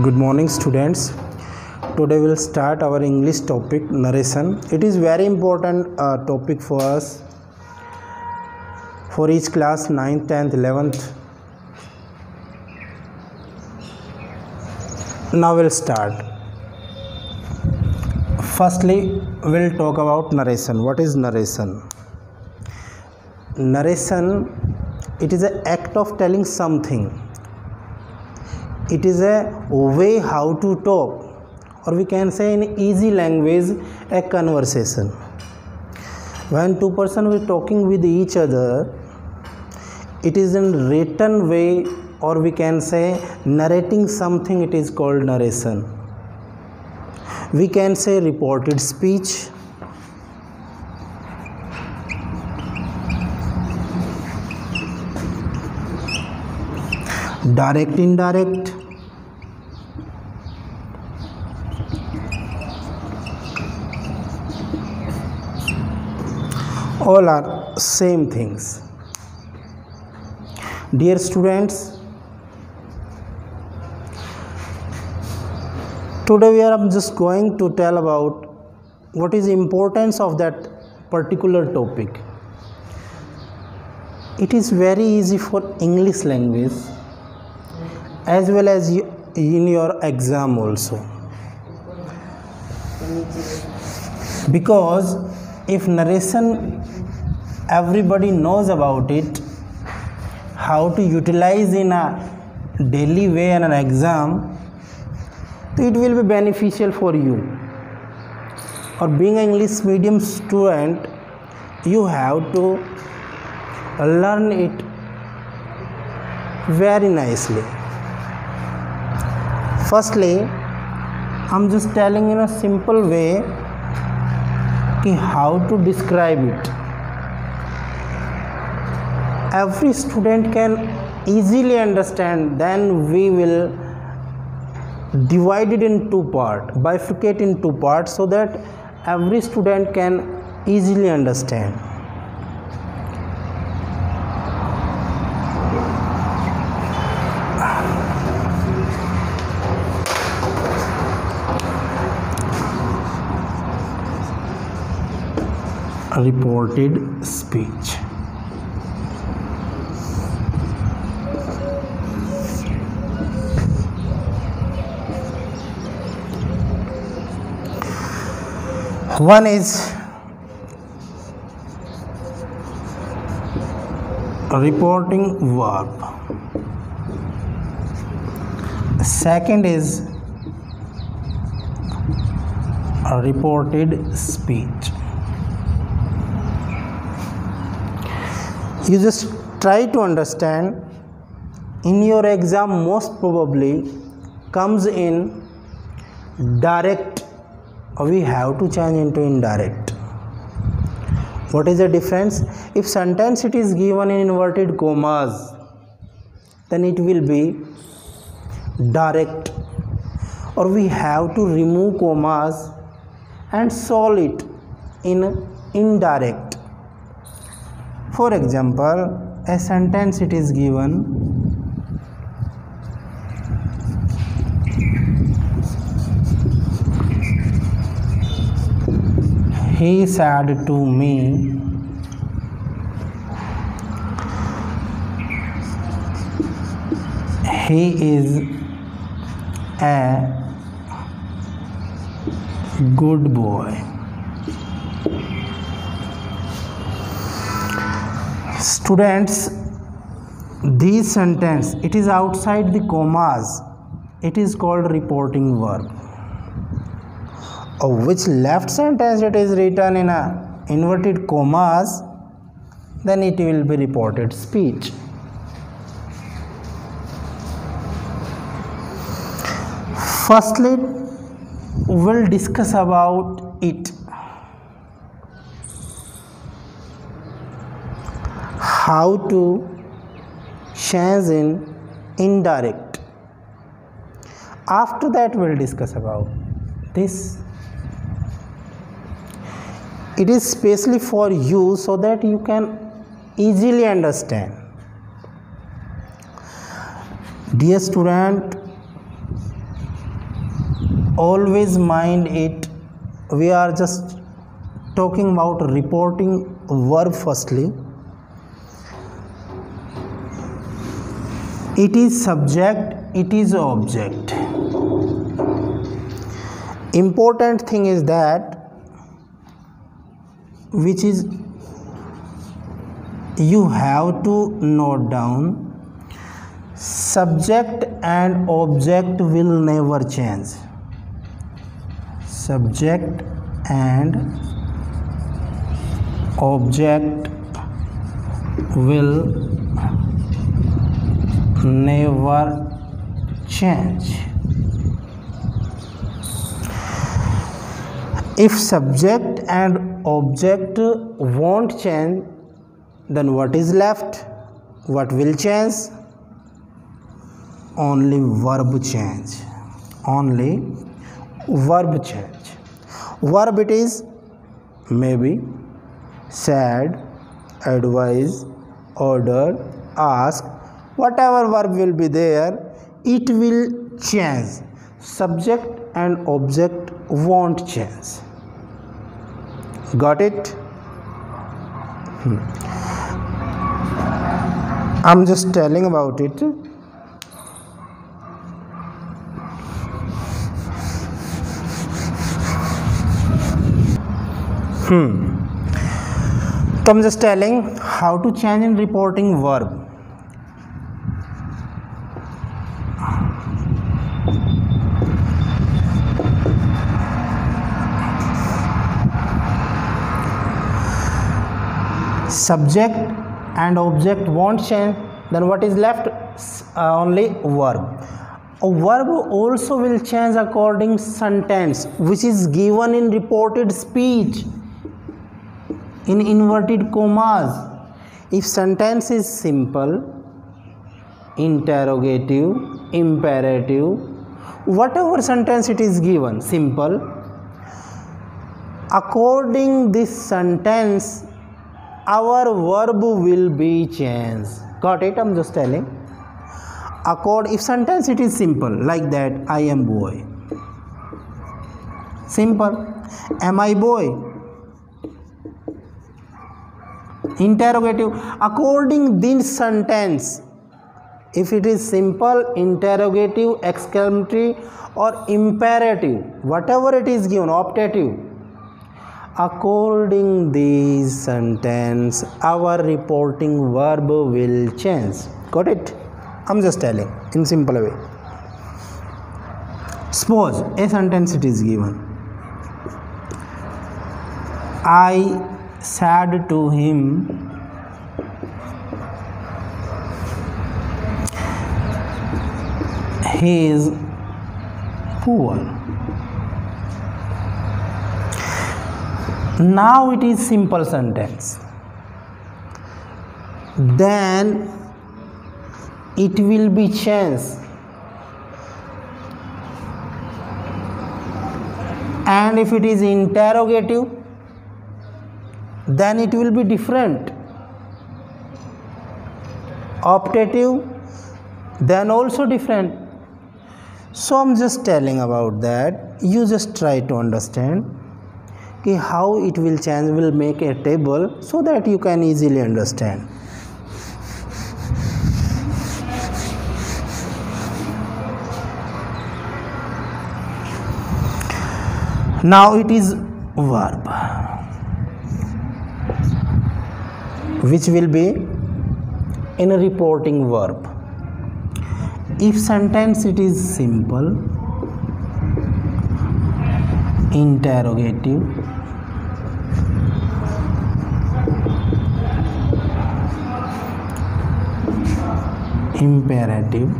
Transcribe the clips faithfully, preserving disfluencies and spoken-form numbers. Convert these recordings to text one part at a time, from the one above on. Good morning students. Today we will start our English topic narration. It is very important uh, topic for us, for each class ninth, tenth, eleventh. Now we will start. Firstly we will talk about narration. What is narration? Narration, it is an act of telling something. It is a way how to talk, or we can say in easy language, a conversation. When two person will talking with each other, it is in written way, or we can say narrating something, it is called narration. We can say reported speech, direct, indirect, all are same things. Dear students, today we are just going to tell about what is importance of that particular topic. It is very easy for English language as well as in your exam also, because if narration everybody knows about it, how to utilize in a daily way and an exam, it will be beneficial for you. Or being an English medium student, you have to learn it very nicely. Firstly, I'm just telling in a simple way how to describe it. Every student can easily understand. Then we will divide it in two parts, bifurcate in two parts, so that every student can easily understand. Reported speech. One is reporting verb, second is a reported speech. You just try to understand. In your exam most probably comes in direct, we have to change into indirect. What is the difference? If sentence it is given in inverted commas, then it will be direct, or we have to remove commas and solve it in indirect. For example, a sentence it is given, he said to me, he is a good boy. Students, these sentence it is outside the commas, it is called reporting verb. Of which left sentence it is written in a inverted commas, then it will be reported speech. Firstly, we'll discuss about it, how to change in indirect. After that we'll discuss about this. It is specially for you, so that you can easily understand. Dear student, always mind it, we are just talking about reporting verb firstly. It is subject, it is object. Important thing is that which is you have to note down, subject and object will never change. Subject and object will never change. If subject and object won't change, then what is left? What will change? Only verb change. Only verb change. Verb it is maybe, said, advise, order, ask. Whatever verb will be there, it will change. Subject and object won't change. Got it? hmm. I'm just telling about it. hmm So I'm just telling how to change in reporting verb. Subject and object won't change, then what is left? Uh, only verb. A verb also will change according sentence which is given in reported speech in inverted commas. If sentence is simple, interrogative, imperative, whatever sentence it is given, simple, according this sentence our verb will be changed. Got it? I'm just telling. Accord, if sentence it is simple, like that, I am boy. Simple. Am I boy? Interrogative. According this sentence, if it is simple, interrogative, exclamatory or imperative, whatever it is given, optative, according these sentence our reporting verb will change. Got it? I'm just telling in simple way. Suppose a sentence it is given, I said to him, he is poor. Now it is simple sentence, then it will be changed and if it is interrogative then it will be different, optative then also different. So I'm just telling about that, you just try to understand how it will change. Will make a table so that you can easily understand. Now it is verb which will be in a reporting verb. If sentence it is simple, interrogative, imperative,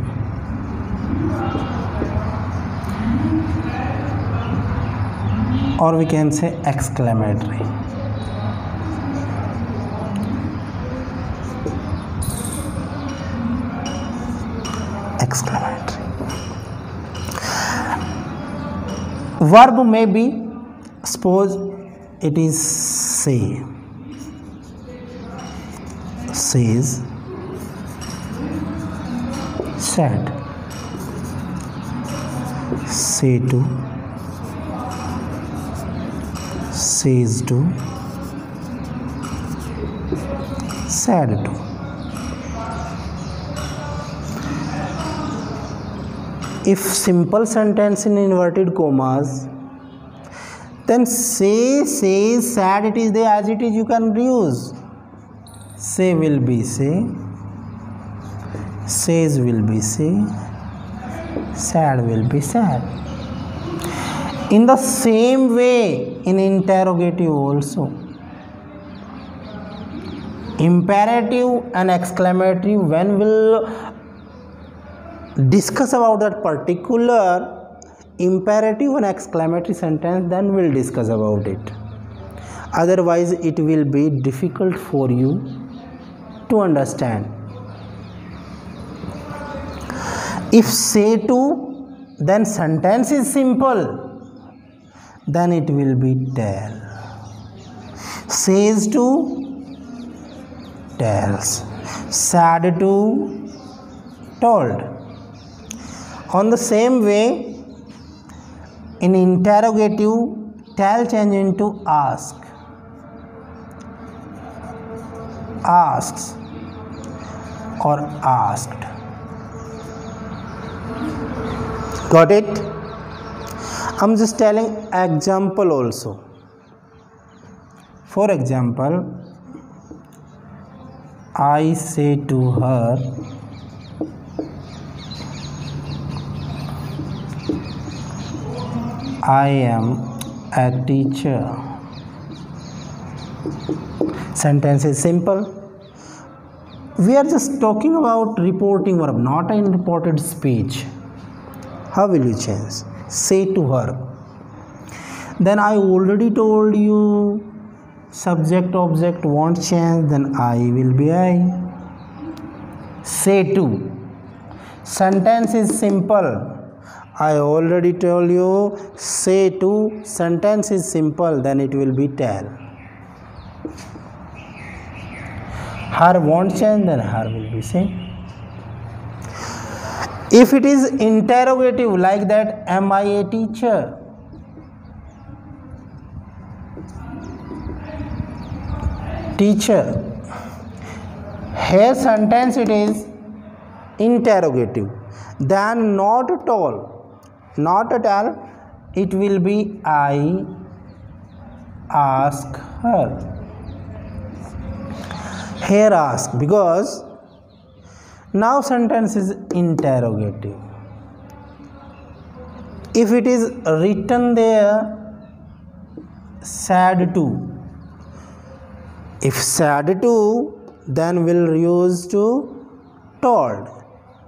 or we can say exclamatory, exclamatory. Verb may be, suppose it is say, says, said, say to, says to, sad to. If simple sentence in inverted commas, then say, says, sad, it is there, as it is you can use. Say will be say, says will be say, sad will be sad. In the same way, in interrogative also, imperative and exclamatory, when we'll discuss about that particular imperative and exclamatory sentence, then we'll discuss about it. Otherwise, it will be difficult for you to understand. If say to, then sentence is simple, then it will be tell. Says to, tells. Sad to, told. On the same way, in interrogative, tell change into ask. Asks or asked. Got it? I'm just telling example also. For example, I say to her, I am a teacher. Sentence is simple. We are just talking about reporting verb, not an reported speech. How will you change? Say to her. Then I already told you, subject object won't change, then I will be I. Say to. Sentence is simple. I already told you, say to, sentence is simple, then it will be tell. Her won't change, then her will be say. If it is interrogative like that, am I a teacher? Teacher. Here sentence it is interrogative, then not at all. Not at all, it will be I ask her. Here ask, because now sentence is interrogative. If it is written there, sad to. If sad to, then we'll use to told.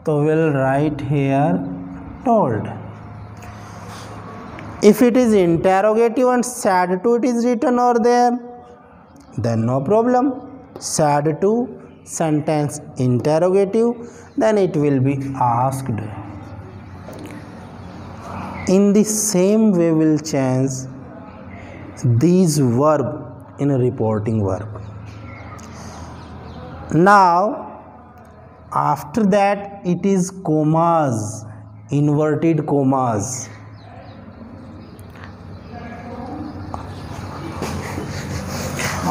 So we'll write here told. If it is interrogative and sad to it is written or there, then no problem. Sad to, sentence interrogative, then it will be asked. In the same way we'll change these verb in a reporting verb. Now after that it is commas, inverted commas.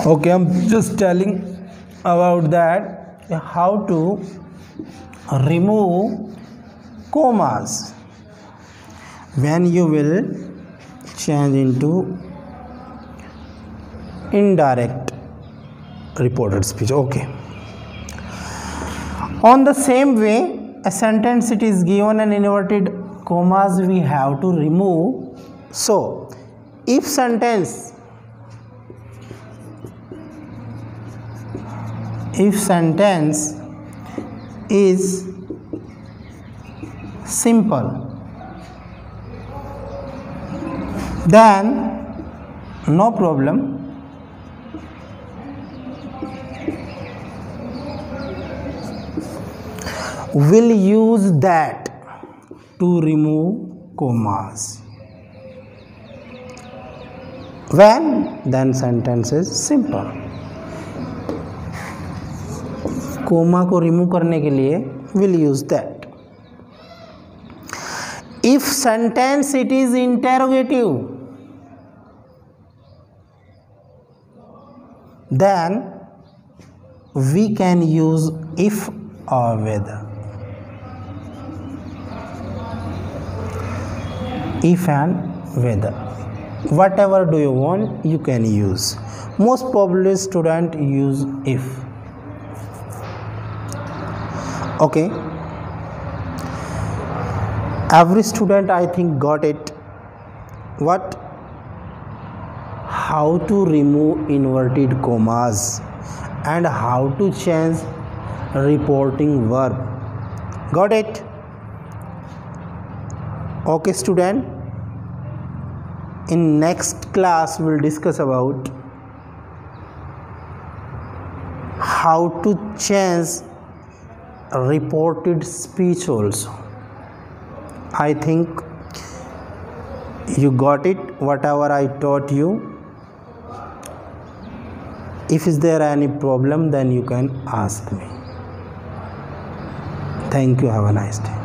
Okay, I'm just telling about that, how to remove commas. When you will change into indirect reported speech. Okay. On the same way, a sentence it is given and inverted commas we have to remove. So, if sentence If sentence is simple, then no problem. We'll use that to remove commas. When? Then sentence is simple. Comma को remove करने के लिए will use that. If sentence it is interrogative, then we can use if or whether. If and whether, whatever do you want, you can use. Most probably student use if. Okay, every student I think got it. What? How to remove inverted commas and how to change reporting verb. Got it? Okay student, in next class we'll discuss about how to change reported speech also. I think you got it, whatever I taught you. If is there any problem, then you can ask me. Thank you. Have a nice day.